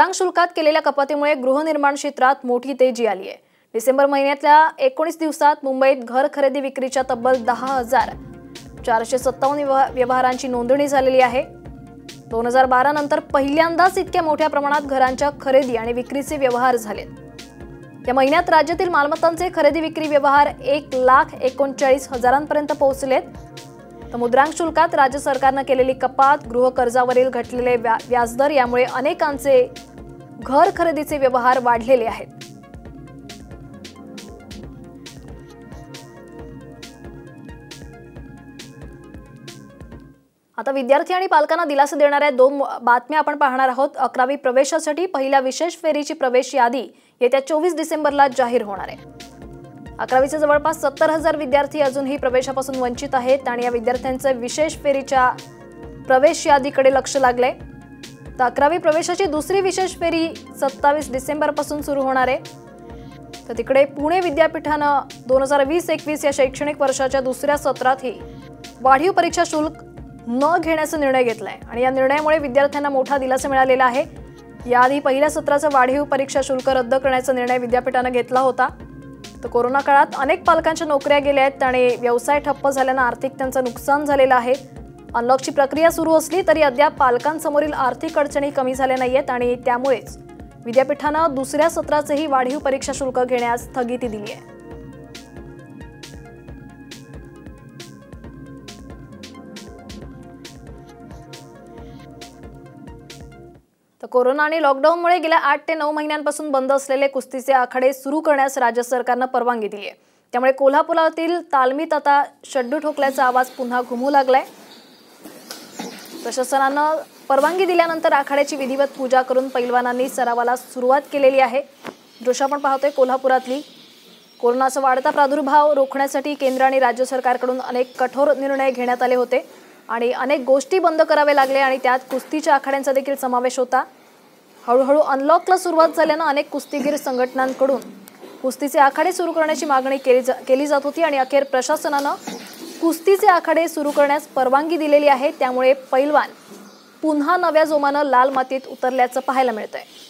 साप्तांग शुल्कात केलेल्या कपातीमुळे गृहनिर्माण क्षेत्रात मोठी तेजी आली आहे। डिसेंबर महिन्यातल्या 19 दिवसात मुंबईत घर खरेदी विक्रीच्या तब्बल 10,457 व्यवहारांची नोंदणी झालेली आहे। 2012 नंतर पहिल्यांदाच इतक्या मोठ्या प्रमाणात घरांच्या खरेदी आणि विक्रीचे व्यवहार झालेत। या महिन्यात राज्यातील मालमत्तांचे खरेदी विक्री व्यवहार 1,39,000 पोहोचलेत। तर मुद्रांक शुल्कात राज्य सरकारने केलेली कपात, गृह कर्जावरील घटलेले व्याजदर यामुळे अनेकांचे घर खरेदीचे व्यवहार वाढलेले आहेत। आता विद्यार्थी आणि पालकांना दिलासा देणाऱ्या दोन बातम्या आपण पाहणार आहोत। 11वी प्रवेशासाठी पहिल्या विशेष फेरीची प्रवेश यादी येत्या 24 डिसेंबरला जाहीर होणार आहे। 11वीचे जवळपास 70,000 विद्यार्थी अजूनही प्रवेशापासून वंचित आहेत आणि या विद्यार्थ्यांचे विशेष फेरीच्या प्रवेश यादीकडे लक्ष लागले। तर 11वी प्रवेशाची दुसरी विशेष फेरी 27 डिसेंबरपासून सुरू होणार आहे। तर तिकडे पुणे विद्यापीठानं 2020-21 या शैक्षणिक वर्षाच्या दुसऱ्या सत्रातही वाढीव परीक्षा शुल्क न घेण्याचा निर्णय घेतलाय आणि या निर्णयामुळे विद्यार्थ्यांना मोठा दिलासा मिळालेला आहे। याआधी पहिल्या सत्राचा वाढीव परीक्षा शुल्क रद्द करण्याचा निर्णय विद्यापीठानं घेतला होता। तर कोरोना काळात अनेक पालकांच्या नोकऱ्या गेल्या आहेत आणि व्यवसाय ठप्प झाल्यानं आर्थिक त्यांचं नुकसान झालेलं आहे। अनलॉकची प्रक्रिया सुरू असली तरी अद्याप पालकांसमोरील आर्थिक अडचणी कमी झाल्या नाहीयेत आणि त्यामुळेच विद्यापीठानं दुसऱ्या सत्राचेही वाढीव परीक्षा शुल्क घेण्यास स्थगिती दिली आहे। तर कोरोना आणि लॉकडाऊनमुळे गेल्या 8 ते 9 महिन्यांपासून बंद असलेले कुस्तीचे आखाडे सुरू करण्यास राज्य सरकारनं परवानगी दिली आहे। त्यामुळे कोल्हापुरातील तालमीत आता शड्डू ठोकल्याचा आवाज पुन्हा घुमू लागलाय। प्रशासनानं परवानगी दिल्यानंतर आखाड्याची विधिवत पूजा करून पैलवानांनी सरावाला सुरुवात केलेली आहे। दृश्य आपण पाहतोय कोल्हापुरातली। कोरोनाचा वाढता प्रादुर्भाव रोखण्यासाठी केंद्र आणि राज्य सरकारकडून अनेक कठोर निर्णय घेण्यात आले होते आणि अनेक गोष्टी बंद करावे लागले आणि त्यात कुस्तीच्या आखाड्यांचा देखील समावेश होता। हळूहळू अनलॉकला सुरुवात झाल्यानं अनेक कुस्तीगीर संघटनांकडून कुस्तीचे आखाडे सुरू करण्याची मागणी केली जात होती आणि अखेर प्रशासनानं कुस्तीचे आखाडे सुरू करण्यास परवानगी दिलेली आहे। त्यामुळे पैलवान पुन्हा नव्या जोमानं लाल मातीत उतरल्याचं पाहायला मिळतंय।